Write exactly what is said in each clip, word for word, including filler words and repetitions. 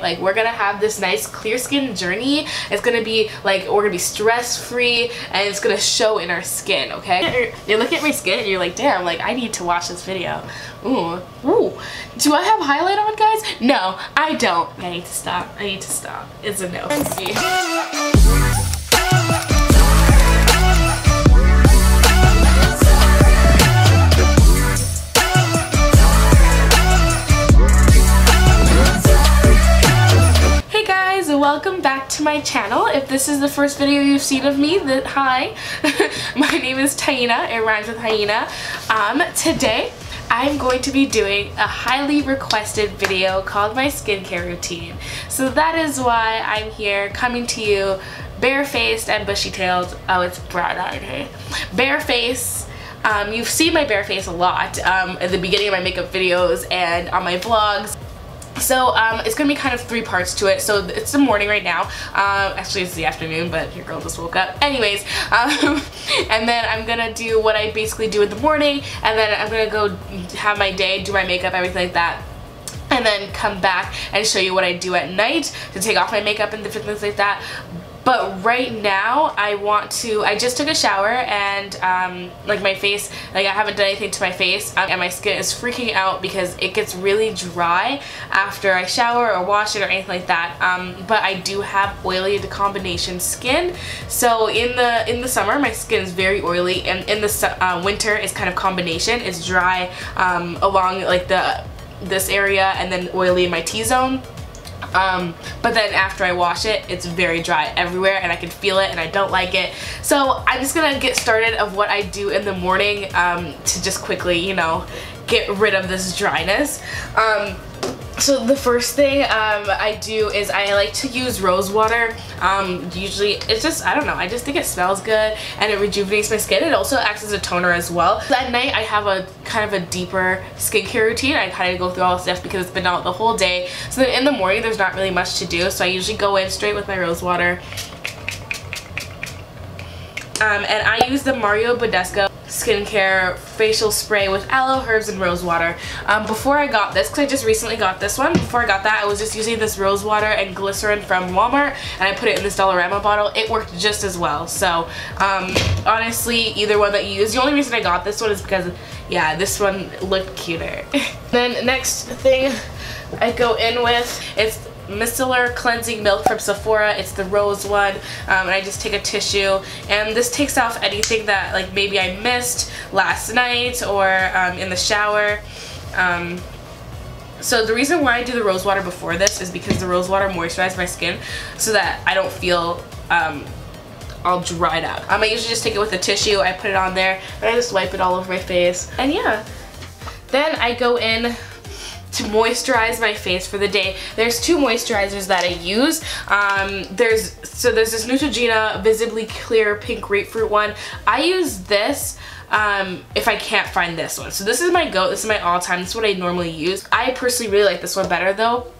Like, we're gonna have this nice clear skin journey. It's gonna be like, we're gonna be stress-free, and it's gonna show in our skin, okay? You're looking at my skin and you're like, damn, like, I need to watch this video. Ooh, ooh. Do I have highlight on, guys? No, I don't. I need to stop. I need to stop. It's a no. Welcome back to my channel. If this is the first video you've seen of me, then hi. My name is Taina. It rhymes with hyena. Um, today, I'm going to be doing a highly requested video called my skincare routine. So that is why I'm here coming to you barefaced and bushy-tailed. Oh, it's brown iron hair. Barefaced. Um, you've seen my bare face a lot um, at the beginning of my makeup videos and on my vlogs. So um, it's gonna be kind of three parts to it. So it's the morning right now. Um, actually, it's the afternoon, but your girl just woke up. Anyways, um, and then I'm gonna do what I basically do in the morning, and then I'm gonna go have my day, do my makeup, everything like that, and then come back and show you what I do at night to take off my makeup and different things like that. But right now, I want to, I just took a shower and um, like my face, like I haven't done anything to my face um, and my skin is freaking out because it gets really dry after I shower or wash it or anything like that. Um, but I do have oily decombination skin. So in the in the summer, my skin is very oily, and in the uh, winter, it's kind of combination. It's dry um, along like the this area and then oily in my T-zone. Um, but then after I wash it, it's very dry everywhere and I can feel it and I don't like it. So I'm just gonna get started of what I do in the morning um, to just quickly, you know, get rid of this dryness. Um, so the first thing um, I do is I like to use rose water. Um, usually it's just, I don't know, I just think it smells good and it rejuvenates my skin. It also acts as a toner as well. That night I have a kind of a deeper skincare routine. I kind of go through all the stuff because it's been out the whole day. So then in the morning there's not really much to do, so I usually go in straight with my rose water. Um, and I use the Mario Badescu skincare facial spray with aloe, herbs, and rose water. Um, before I got this, because I just recently got this one, before I got that I was just using this rose water and glycerin from Walmart, and I put it in this Dollarama bottle. It worked just as well. So um, honestly, either one that you use. The only reason I got this one is because, yeah, this one looked cuter. Then next thing I go in with, it's Micellar Cleansing Milk from Sephora. It's the rose one, um, and I just take a tissue, and this takes off anything that, like, maybe I missed last night or um, in the shower. Um, so the reason why I do the rose water before this is because the rose water moisturizes my skin so that I don't feel um, all dried up. Um, I usually just take it with a tissue, I put it on there, and I just wipe it all over my face, and yeah. Then I go in to moisturize my face for the day. There's two moisturizers that I use. Um, there's so there's this Neutrogena Visibly Clear Pink Grapefruit one. I use this um, if I can't find this one. So this is my go. This is my all-time. This is what I normally use. I personally really like this one better though,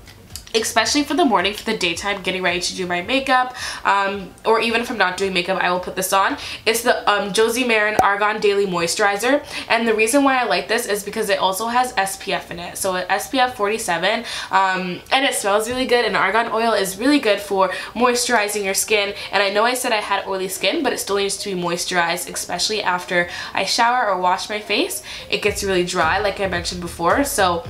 especially for the morning, for the daytime, getting ready to do my makeup, um, or even if I'm not doing makeup, I will put this on. It's the um, Josie Maran Argan Daily Moisturizer, and the reason why I like this is because it also has S P F in it, so S P F forty-seven, um, and it smells really good, and argan oil is really good for moisturizing your skin, and I know I said I had oily skin, but it still needs to be moisturized, especially after I shower or wash my face. It gets really dry, like I mentioned before, so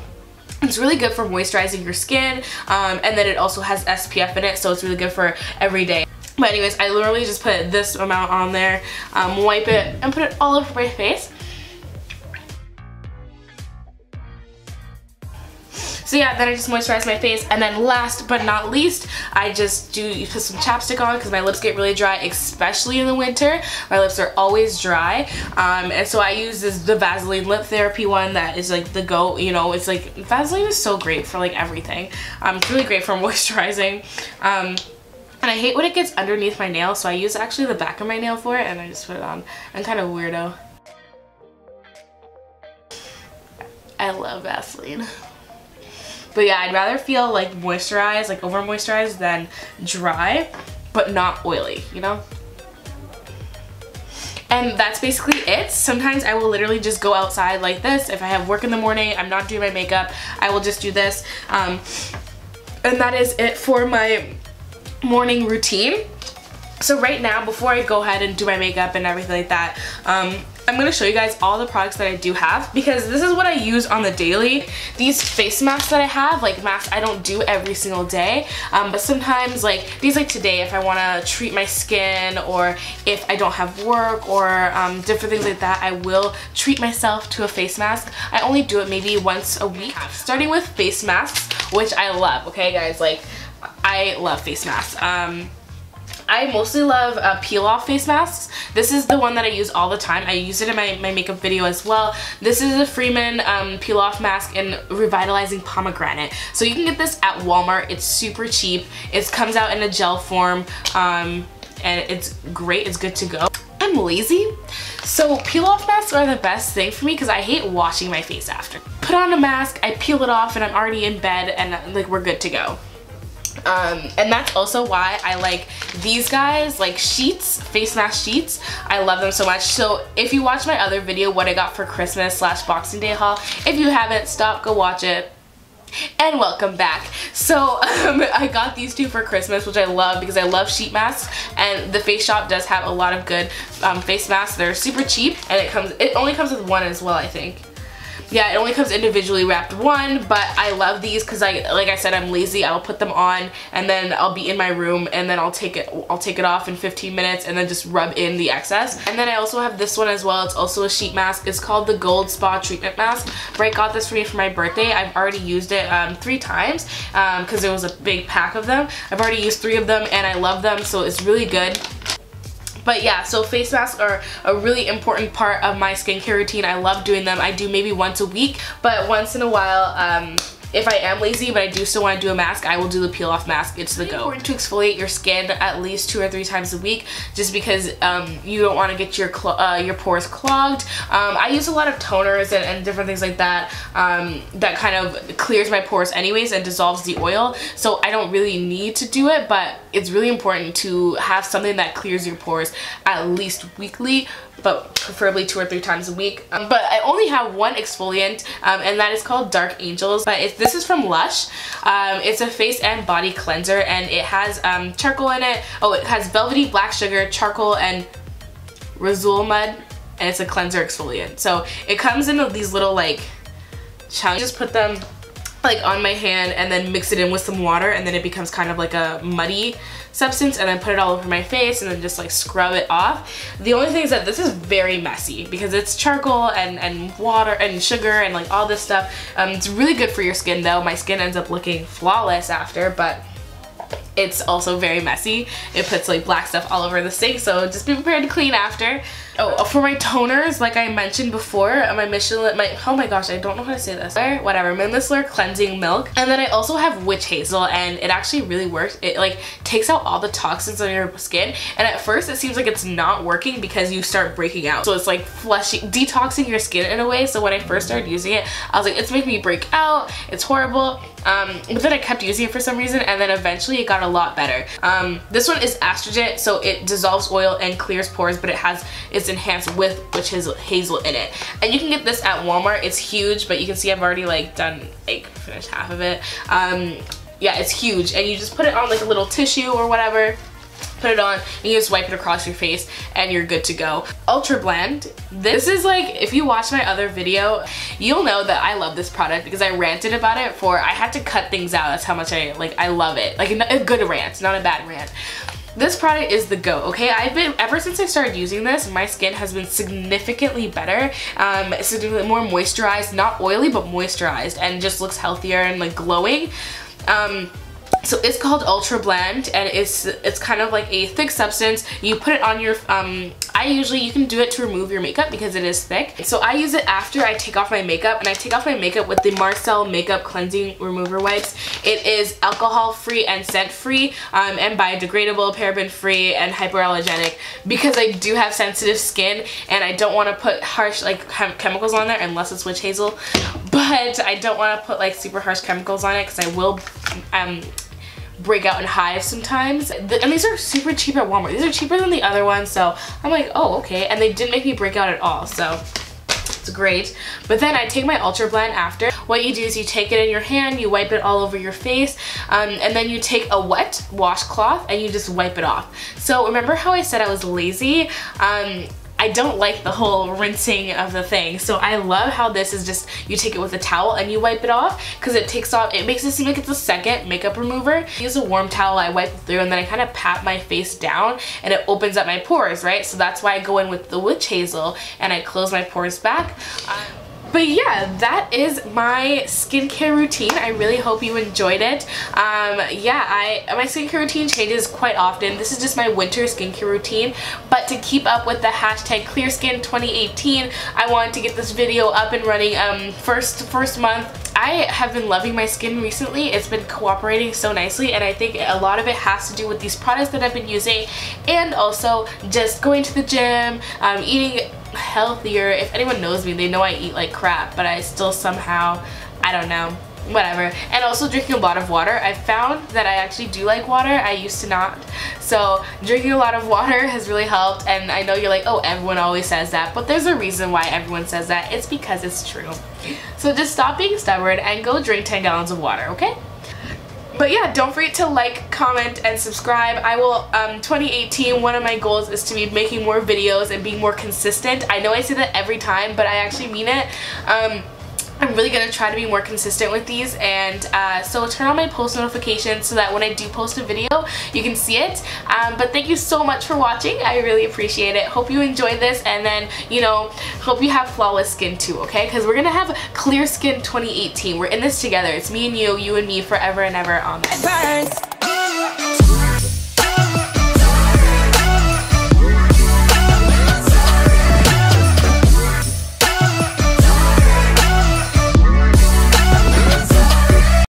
it's really good for moisturizing your skin, um, and then it also has S P F in it, so it's really good for every day. But anyways, I literally just put this amount on there, um, wipe it, and put it all over my face. So yeah, then I just moisturize my face, and then last but not least, I just do you put some chapstick on because my lips get really dry, especially in the winter. My lips are always dry, um, and so I use this the Vaseline Lip Therapy one that is like the go. You know, it's like Vaseline is so great for like everything. Um, it's really great for moisturizing. Um, And I hate when it gets underneath my nail, so I use actually the back of my nail for it, and I just put it on. I'm kind of weirdo. I love Vaseline. But yeah, I'd rather feel like moisturized, like over moisturized, than dry, but not oily, you know? And that's basically it. Sometimes I will literally just go outside like this. If I have work in the morning, I'm not doing my makeup, I will just do this. Um, and that is it for my morning routine. So right now, before I go ahead and do my makeup and everything like that, um, I'm going to show you guys all the products that I do have, because this is what I use on the daily. These face masks that I have, like masks I don't do every single day, um, but sometimes like these, like today, if I want to treat my skin, or if I don't have work, or um, different things like that, I will treat myself to a face mask. I only do it maybe once a week, starting with face masks, which I love. Okay guys, like I love face masks. Um, I mostly love uh, peel-off face masks. This is the one that I use all the time. I use it in my, my makeup video as well. This is a Freeman um, peel-off mask in Revitalizing Pomegranate. So you can get this at Walmart. It's super cheap. It comes out in a gel form, um, and it's great. It's good to go. I'm lazy, so peel-off masks are the best thing for me because I hate washing my face after. Put on a mask, I peel it off, and I'm already in bed, and like we're good to go. Um, and that's also why I like these guys, like sheets, face mask sheets. I love them so much. So if you watch my other video, what I got for Christmas slash Boxing Day haul, if you haven't, stop, go watch it. And welcome back. So um, I got these two for Christmas, which I love because I love sheet masks, and the Face Shop does have a lot of good um, face masks. They're super cheap, and it comes, it only comes with one as well, I think. Yeah, it only comes individually wrapped one, but I love these because I, like I said, I'm lazy. I'll put them on, and then I'll be in my room, and then I'll take it, I'll take it off in fifteen minutes, and then just rub in the excess. And then I also have this one as well. It's also a sheet mask. It's called the Gold Spa Treatment Mask. Brett got this for me for my birthday. I've already used it um, three times because um, there was a big pack of them. I've already used three of them, and I love them, so it's really good. But yeah, so face masks are a really important part of my skincare routine. I love doing them. I do maybe once a week, but once in a while, um, if I am lazy but I do still want to do a mask, I will do the peel-off mask. It's the go. It's important to exfoliate your skin at least two or three times a week, just because um, you don't want to get your uh, your pores clogged. Um, I use a lot of toners and, and different things like that um, that kind of clears my pores anyways and dissolves the oil, so I don't really need to do it, but it's really important to have something that clears your pores at least weekly, but preferably two or three times a week. Um, but I only have one exfoliant, um, and that is called Dark Angels. But it's, this is from Lush. Um, it's a face and body cleanser, and it has um, charcoal in it. Oh, it has velvety black sugar, charcoal, and Rizul mud, and it's a cleanser exfoliant. So it comes in these little like chunks. Just put them like on my hand and then mix it in with some water, and then it becomes kind of like a muddy substance, and then put it all over my face and then just like scrub it off. The only thing is that this is very messy because it's charcoal and, and water and sugar and like all this stuff. Um, it's really good for your skin though. My skin ends up looking flawless after, but it's also very messy. It puts like black stuff all over the sink, so just be prepared to clean after. Oh, for my toners, like I mentioned before, my Michelin, my, oh my gosh, I don't know how to say this, whatever, my Michelin Cleansing Milk. And then I also have Witch Hazel, and it actually really works. It like takes out all the toxins on your skin, and at first it seems like it's not working because you start breaking out. So it's like flushing, detoxing your skin in a way. So when I first started using it, I was like, it's making me break out, it's horrible. Um, but then I kept using it for some reason, and then eventually it got a lot better. Um, this one is astringent, so it dissolves oil and clears pores, but it has, it's enhanced with Witch Hazel in it, and you can get this at Walmart. It's huge, but you can see I've already like done like finished half of it. Um yeah, it's huge, and you just put it on like a little tissue or whatever, put it on, and you just wipe it across your face, and you're good to go. Ultra Blend. This is like, if you watch my other video, you'll know that I love this product because I ranted about it for, I had to cut things out. That's how much I like, I love it. Like a good rant, not a bad rant. This product is the go, okay? I've been, ever since I started using this, my skin has been significantly better, um, significantly more moisturized, not oily, but moisturized, and just looks healthier and like glowing. Um, so it's called Ultra Blend, and it's it's kind of like a thick substance. You put it on your, um, I usually, you can do it to remove your makeup because it is thick. So I use it after I take off my makeup, and I take off my makeup with the Marcel Makeup Cleansing Remover Wipes. It is alcohol-free and scent-free, um, and biodegradable, paraben-free, and hypoallergenic, because I do have sensitive skin, and I don't want to put harsh like chem chemicals on there, unless it's Witch Hazel, but I don't want to put like super harsh chemicals on it because I will, um, break out in hives sometimes. The, and these are super cheap at Walmart. These are cheaper than the other ones, so I'm like, oh, okay. And they didn't make me break out at all, so it's it's great. But then I take my Ultra Blend after. What you do is you take it in your hand, you wipe it all over your face, um, and then you take a wet washcloth and you just wipe it off. So remember how I said I was lazy? Um, I don't like the whole rinsing of the thing, so I love how this is just, you take it with a towel and you wipe it off, because it takes off, it makes it seem like it's a second makeup remover. I use a warm towel, I wipe it through, and then I kind of pat my face down, and it opens up my pores, right? So that's why I go in with the Witch Hazel, and I close my pores back. Um, But yeah, that is my skincare routine. I really hope you enjoyed it. Um, yeah, I my skincare routine changes quite often. This is just my winter skincare routine. But to keep up with the hashtag Clear Skin twenty eighteen, I wanted to get this video up and running um, first, first month. I have been loving my skin recently. It's been cooperating so nicely, and I think a lot of it has to do with these products that I've been using, and also just going to the gym, um, eating healthier. If anyone knows me, they know I eat like crap, but I still somehow, I don't know, whatever. And also drinking a lot of water. I found that I actually do like water. I used to not. So drinking a lot of water has really helped, and I know you're like, oh, everyone always says that, but there's a reason why everyone says that. It's because it's true. So just stop being stubborn and go drink ten gallons of water, okay? But yeah, don't forget to like, comment, and subscribe. I will, um, twenty eighteen, one of my goals is to be making more videos and being more consistent. I know I say that every time, but I actually mean it. Um, I'm really going to try to be more consistent with these, and uh, so turn on my post notifications so that when I do post a video, you can see it. Um, but thank you so much for watching. I really appreciate it. Hope you enjoyed this, and then, you know, hope you have flawless skin too, okay? Because we're going to have Clear Skin twenty eighteen. We're in this together. It's me and you, you and me, forever and ever. Amen. Bye!